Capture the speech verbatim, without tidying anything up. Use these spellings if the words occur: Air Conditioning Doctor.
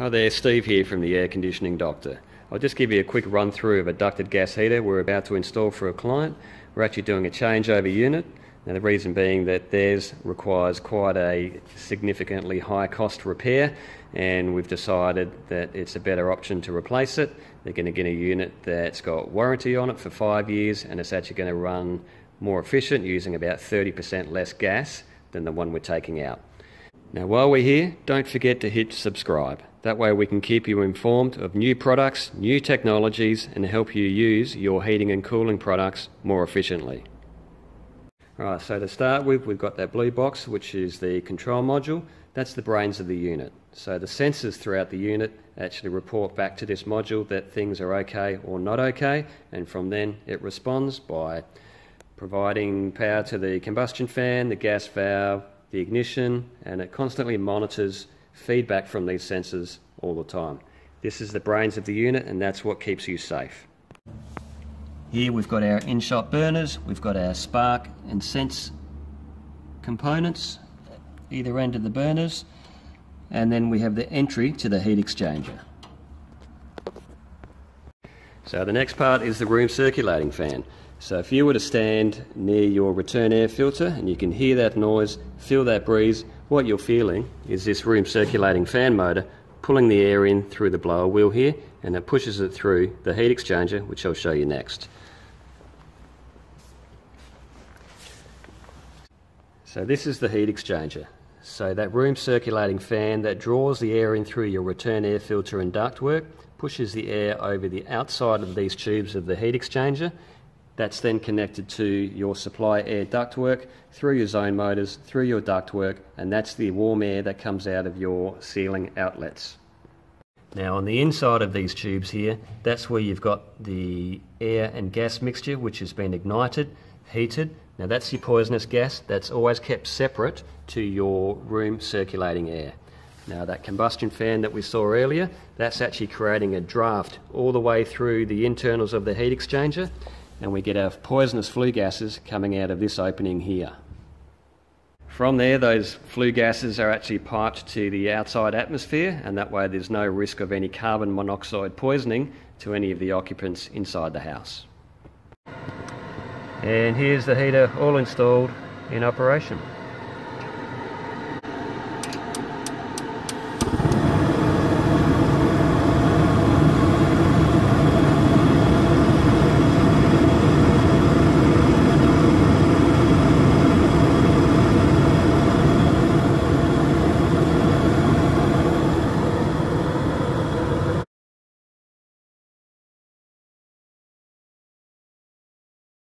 Hi there, Steve here from the Air Conditioning Doctor. I'll just give you a quick run through of a ducted gas heater we're about to install for a client. We're actually doing a changeover unit. Now the reason being that theirs requires quite a significantly high cost repair, and we've decided that it's a better option to replace it. They're going to get a unit that's got warranty on it for five years and it's actually going to run more efficient using about thirty percent less gas than the one we're taking out. Now while we're here, don't forget to hit subscribe. That way we can keep you informed of new products, new technologies, and help you use your heating and cooling products more efficiently. Alright, so to start with, we've got that blue box, which is the control module. That's the brains of the unit. So the sensors throughout the unit actually report back to this module that things are okay or not okay, and from then it responds by providing power to the combustion fan, the gas valve, the ignition, and it constantly monitors feedback from these sensors all the time. This is the brains of the unit, and that's what keeps you safe. Here we've got our in-shop burners, we've got our spark and sense components at either end of the burners, and then we have the entry to the heat exchanger. So the next part is the room circulating fan. So if you were to stand near your return air filter and you can hear that noise, feel that breeze, what you're feeling is this room circulating fan motor pulling the air in through the blower wheel here, and it pushes it through the heat exchanger, which I'll show you next. So this is the heat exchanger. So that room circulating fan that draws the air in through your return air filter and ductwork pushes the air over the outside of these tubes of the heat exchanger. That's then connected to your supply air ductwork, through your zone motors, through your ductwork, and that's the warm air that comes out of your ceiling outlets. Now on the inside of these tubes here, that's where you've got the air and gas mixture which has been ignited, heated. Now that's your poisonous gas, that's always kept separate to your room circulating air. Now that combustion fan that we saw earlier, that's actually creating a draft all the way through the internals of the heat exchanger, and we get our poisonous flue gases coming out of this opening here. From there, those flue gases are actually piped to the outside atmosphere, and that way there's no risk of any carbon monoxide poisoning to any of the occupants inside the house. And here's the heater all installed in operation.